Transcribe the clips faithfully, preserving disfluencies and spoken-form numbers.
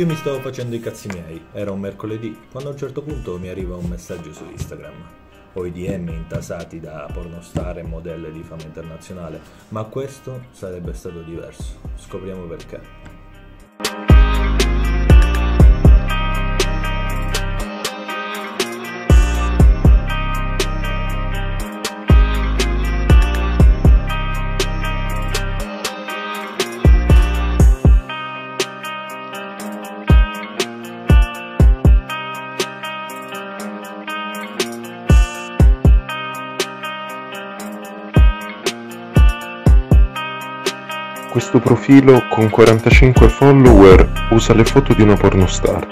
Io mi stavo facendo i cazzi miei, era un mercoledì, quando a un certo punto mi arriva un messaggio su Instagram. Ho i D M intasati da pornostar e modelle di fama internazionale, ma questo sarebbe stato diverso. Scopriamo perché. Questo profilo con quarantacinque follower usa le foto di una pornostar.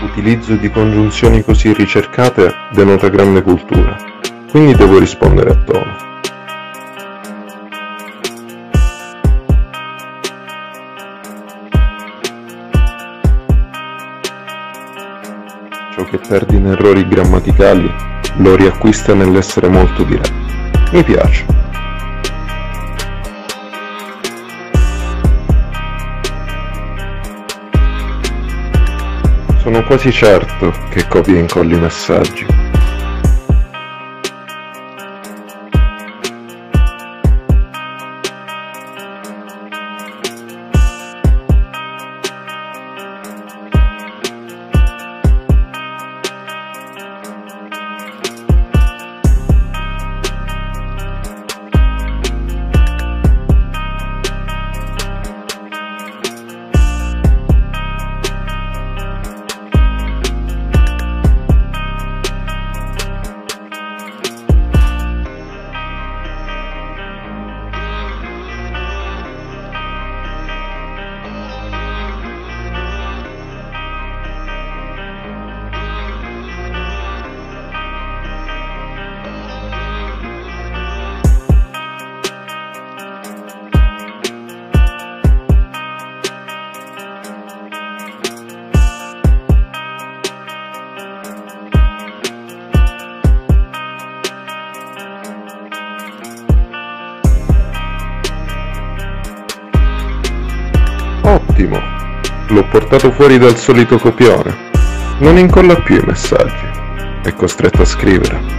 L'utilizzo di congiunzioni così ricercate denota grande cultura, quindi devo rispondere a tono. Ciò che perdi in errori grammaticali lo riacquista nell'essere molto diretto. Mi piace. Sono quasi certo che copia e incolli i messaggi. Ottimo, l'ho portato fuori dal solito copione, non incolla più i messaggi, è costretto a scrivere.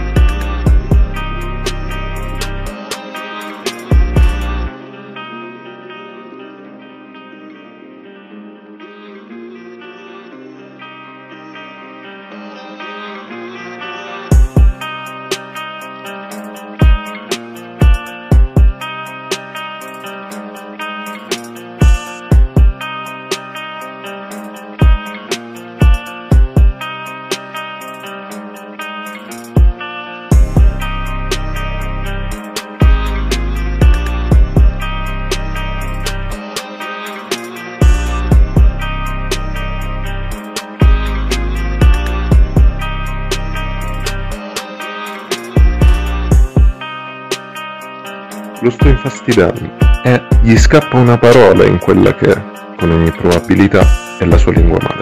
Lo sto infastidando e gli scappa una parola in quella che, con ogni probabilità, è la sua lingua madre.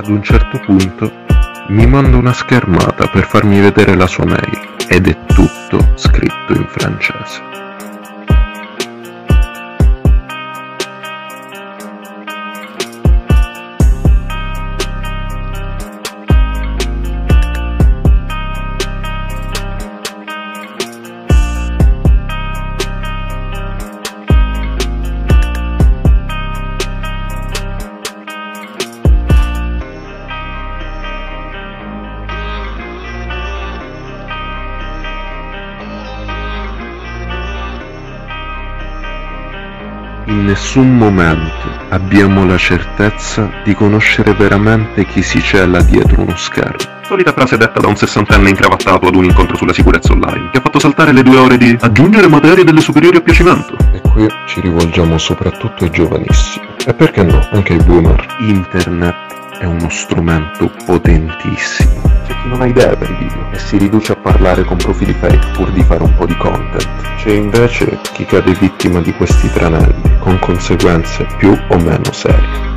Ad un certo punto mi manda una schermata per farmi vedere la sua mail ed è tutto scritto in francese. In nessun momento abbiamo la certezza di conoscere veramente chi si cela dietro uno schermo. Solita frase detta da un sessantenne incravattato ad un incontro sulla sicurezza online, che ha fatto saltare le due ore di aggiungere materie delle superiori a piacimento. E qui ci rivolgiamo soprattutto ai giovanissimi. E perché no, anche ai boomer. Internet è uno strumento potentissimo. C'è chi non ha idee per i video e si riduce a parlare con profili fake pur di fare un po' di content. C'è invece chi cade vittima di questi tranelli, con conseguenze più o meno serie.